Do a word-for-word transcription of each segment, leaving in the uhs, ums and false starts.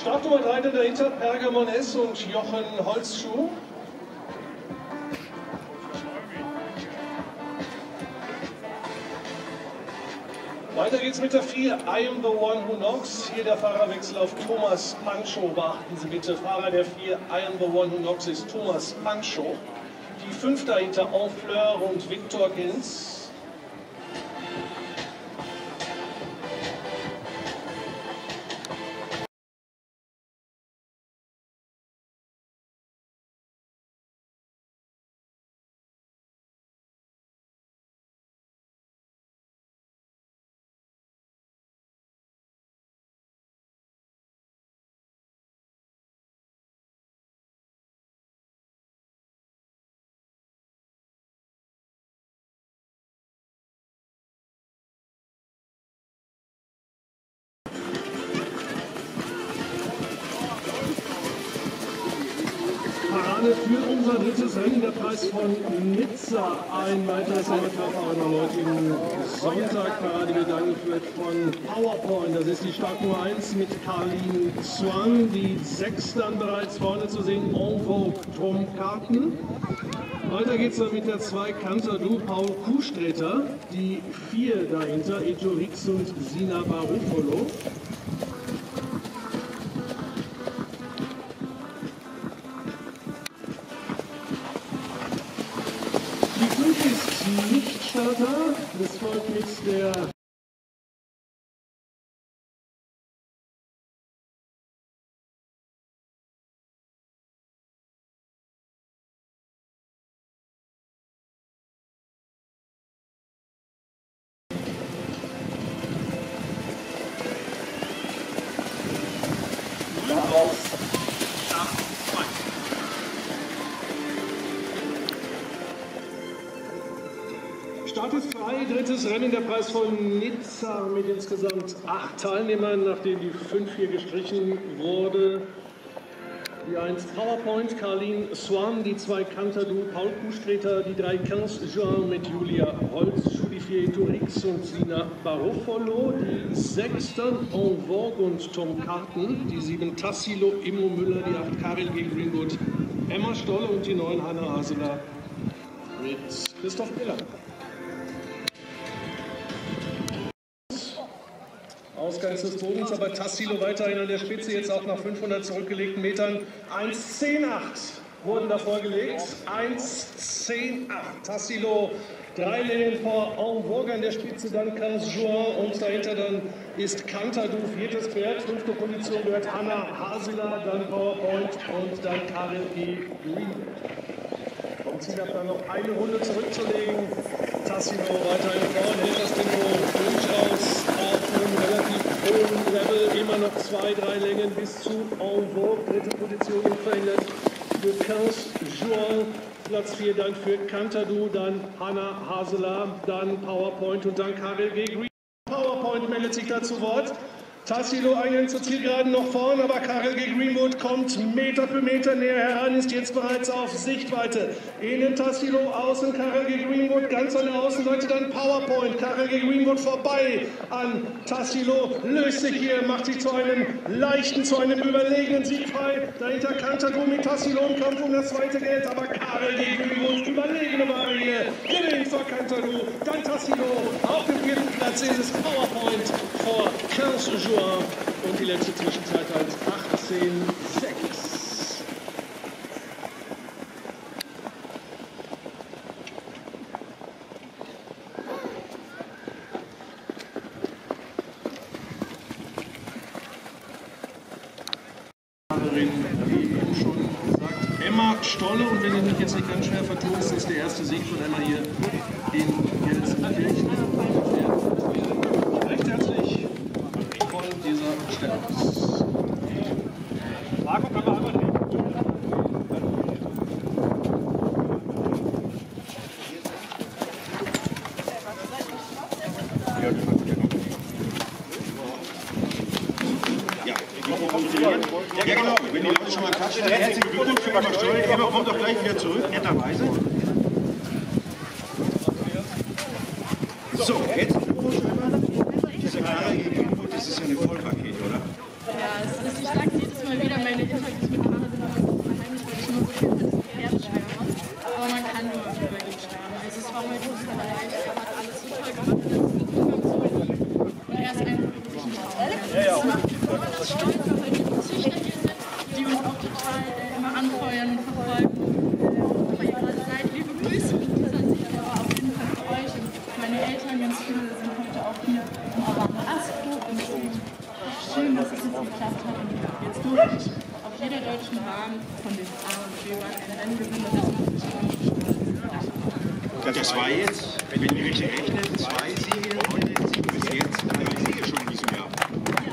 Startnummer dreizehn dahinter, Pergamon S. und Jochen Holzschuh. Weiter geht's mit der vier, I am the one who knocks. Hier der Fahrerwechsel auf Thomas Pancho. Beachten Sie bitte, Fahrer der vier, I am the one who knocks, ist Thomas Pancho. Die fünf dahinter, Enfleur und Victor Gins. Für unser drittes Rennen der Preis von Nizza. Ein weiteres Amateurfahrer noch heute im Sonntagparadegedanken geführt von Powerpoint. Das ist die Startnummer eins mit Karline Swan. Die sechs dann bereits vorne zu sehen, En Vogue, Tom Karten. Weiter geht's dann mit der zwei, Kantagou, Paul Kuhsträter. Die vier dahinter, Etorix und Sina Barufolo. Das folgt jetzt der drittes Rennen der Preis von Nizza mit insgesamt acht Teilnehmern, nachdem die fünf hier gestrichen wurde. Die eins Powerpoint, Karlin Swan, die zwei Kantagou, Paul Kuhsträter, die drei Kels Joan mit Julia Holz, Jodie Fier-Turix und Sina Barufolo, die sechs dann En Vogue und Tom Karten, die sieben Tassilo, Immo Müller, die acht Karin G. Greenwood, Emma Stolle und die neun Hannah Haseler mit Christoph Müller. Ausgangs des Bogens, aber Tassilo weiterhin an der Spitze, jetzt auch nach fünfhundert zurückgelegten Metern. eins zehn acht wurden da vorgelegt. eins zehn acht. Tassilo, drei Längen vor Augenburg an der Spitze, dann Kels Joan und dahinter dann ist Kantagou, viertes Pferd. Fünfte Position gehört Hannah Haseler, dann Powerpoint und dann Karin G. Greenwood. Um Ziel hat dann noch eine Runde zurückzulegen. Tassilo weiterhin vorne, hält das Tempo durchaus auf einem relativ hohen Level, immer noch zwei, drei Längen bis zu En Vogue, dritte Position unverändert für Kels Joan, Platz vier dann für Kantagou, dann Hannah Haseler, dann Powerpoint und dann Karel G. Green. Powerpoint meldet sich da zu Wort. Tassilo einen zur Zielgeraden noch vorn, aber Karel G. Greenwood kommt Meter für Meter näher heran, ist jetzt bereits auf Sichtweite. Innen Tassilo, außen Karel G. Greenwood, ganz an der Außenseite dann Powerpoint. Karel G. Greenwood vorbei an Tassilo, löst sich hier, macht sich zu einem leichten, zu einem überlegenen Sieg frei. Dahinter Kantagou mit Tassilo im Kampf um das zweite Geld, aber Karel G. Greenwood, überlegene Barriere, gewinnt vor Kantagou, dann Tassilo, auf dem vierten Platz ist es Powerpoint vor Kels Joan. Und die letzte Zwischenzeit als achtzehn sechs. Wie schon gesagt, Emma Stolle, und wenn ich mich jetzt nicht ganz schwer vertue, ist das der erste Sieg von Emma hier in Gelsenkirchen. Marco, können wir einmal drehen? Ja, ja, genau. Wenn die Leute schon mal klatschen, dann herzlichen Glückwunsch für Marco Stolle. Er kommt doch gleich wieder zurück, netterweise. So, jetzt. Diese Karre hier, das ist ja ein Vollpaket, oder? Ja, es ist richtig. Das war jetzt, wenn ich richtig rechne, zwei Siege und bis jetzt drei Siege schon in diesem Jahr. Ja, das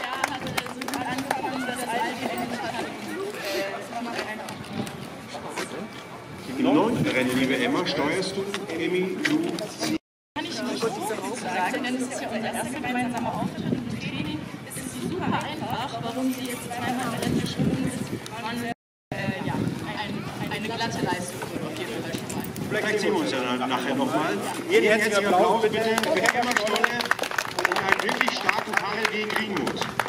Jahr hatte sogar angefangen, dass alte Rennen stattfinden. Im neunten Rennen, liebe Emma, steuerst du, Emmy, du ziehst. Kann ich nicht so viel sagen, denn es ist ja unser erster gemeinsamer Auftritt im Training. Es ist super einfach, warum sie jetzt zweimal im Rennen gesprungen ist. Vielleicht sehen wir uns ja nachher nochmal. Jeden herzlichen Applaus bitte für Herr Kemmerstolle und einen wirklich starken Karin G. Greenwood.